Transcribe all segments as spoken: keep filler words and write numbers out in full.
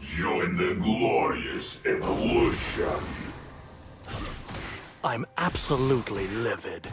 Join the glorious evolution. I'm absolutely livid.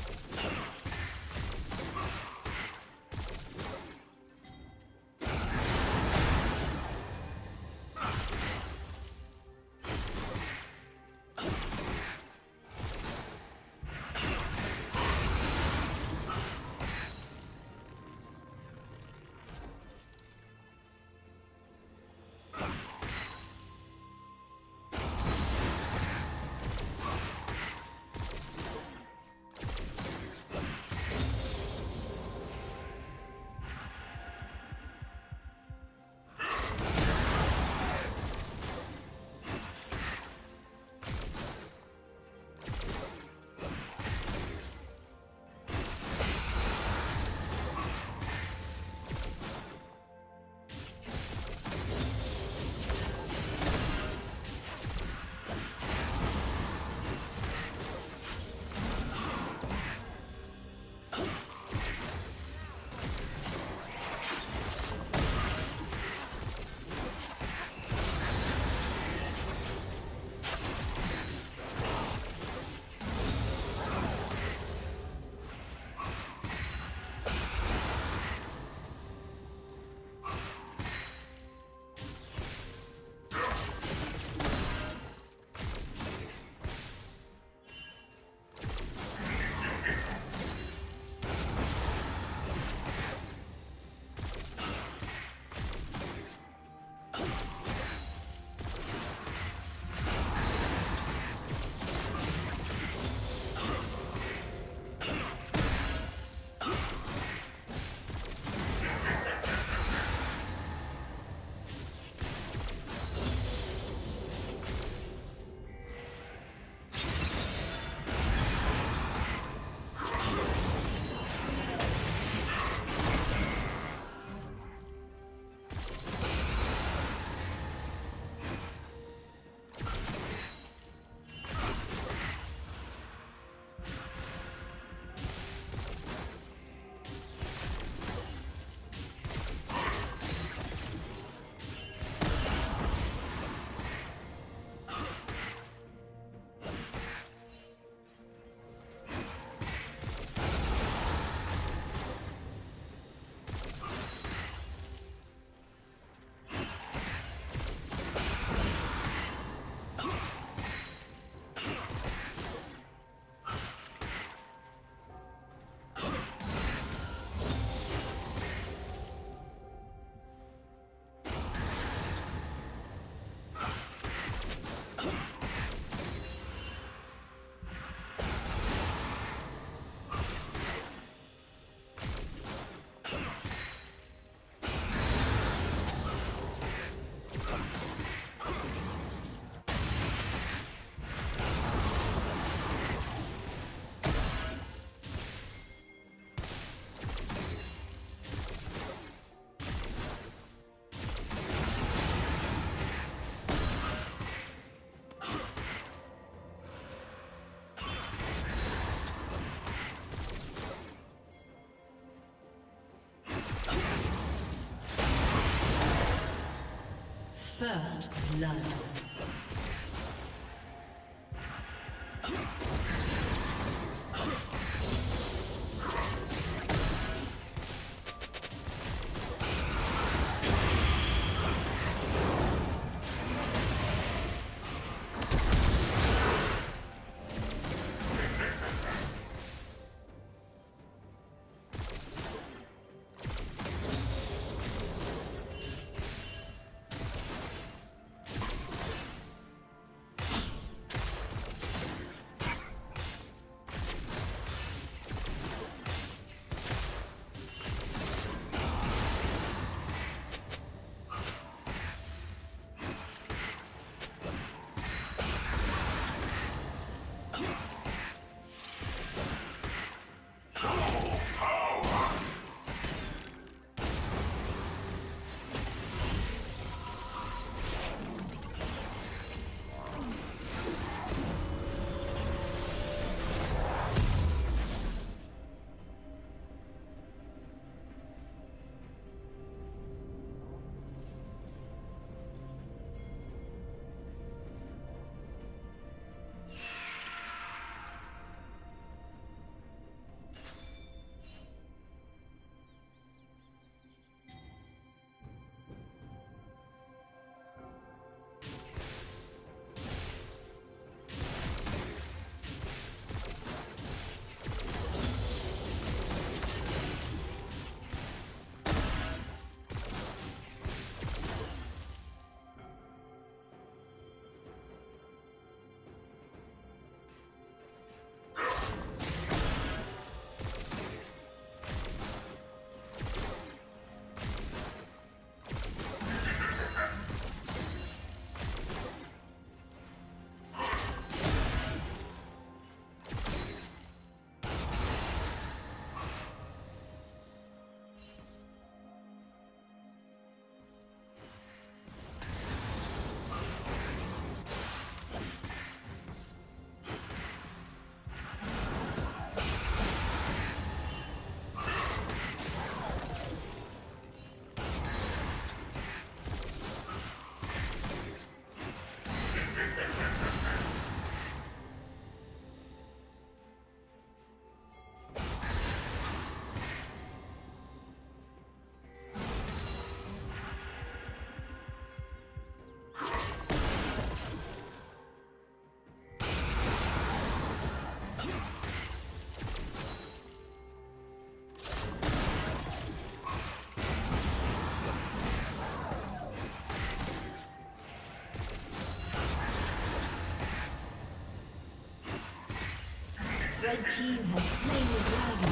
First blood. Red team has slain the dragon.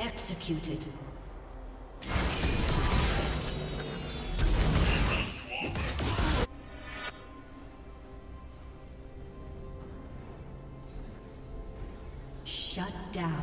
Executed. Shut down.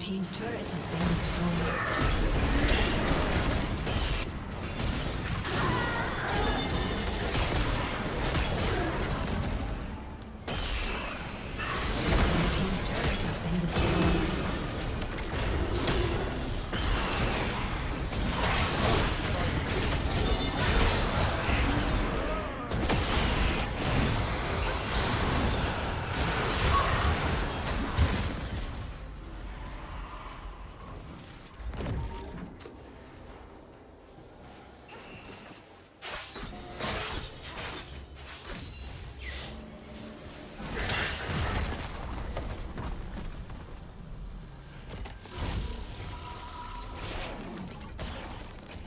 team's turret has been destroyed.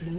Blue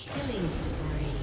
Killing spree.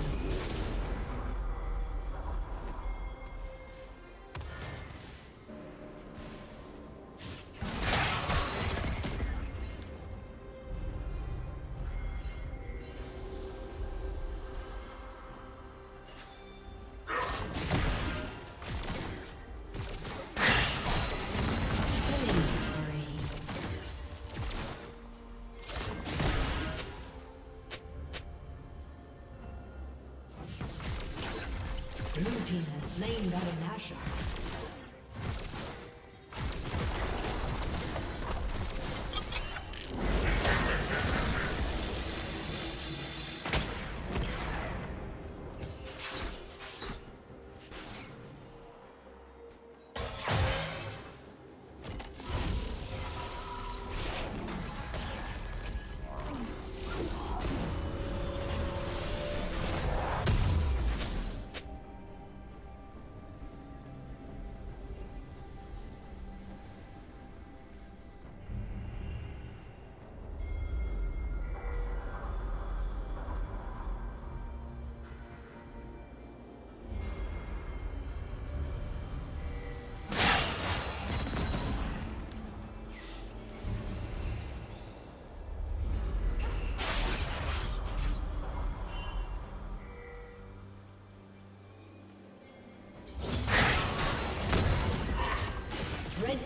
Slain by Nasha. Red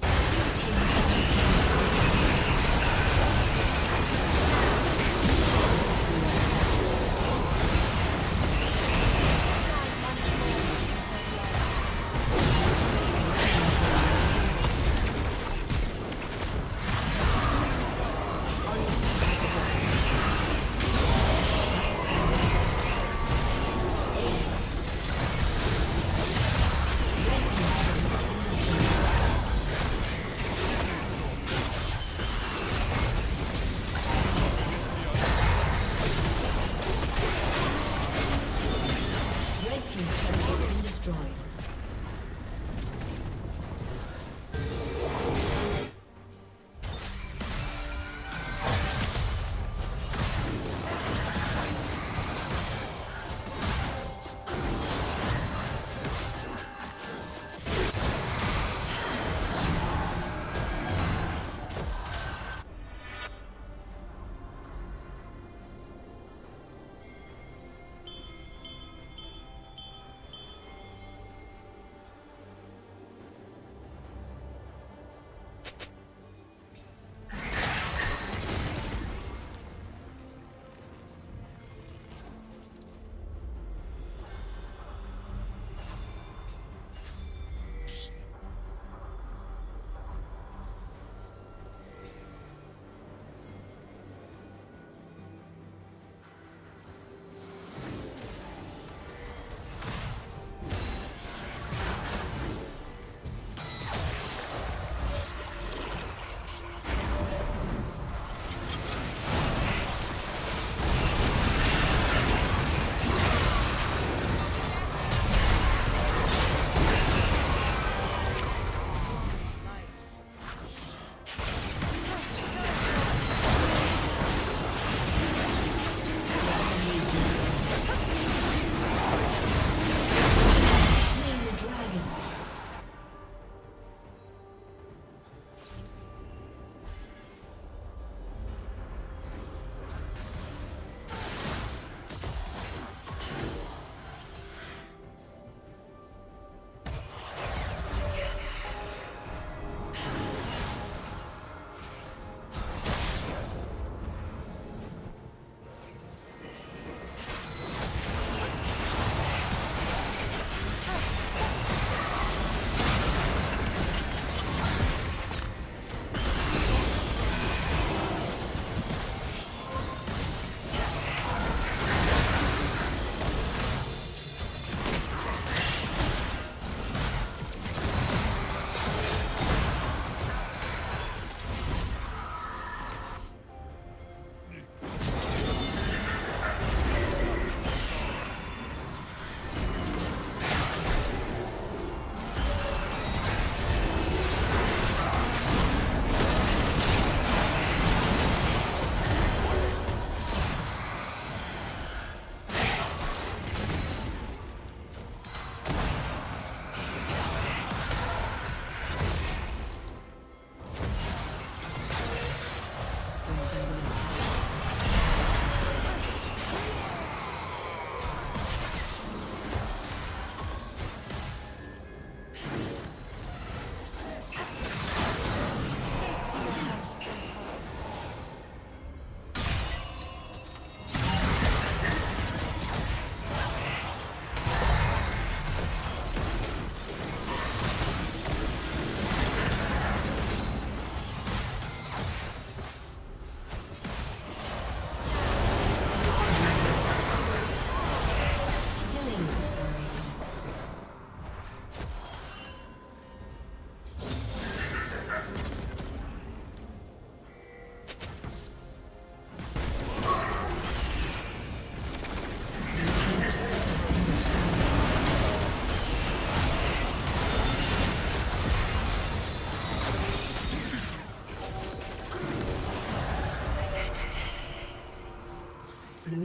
Thank you. Blue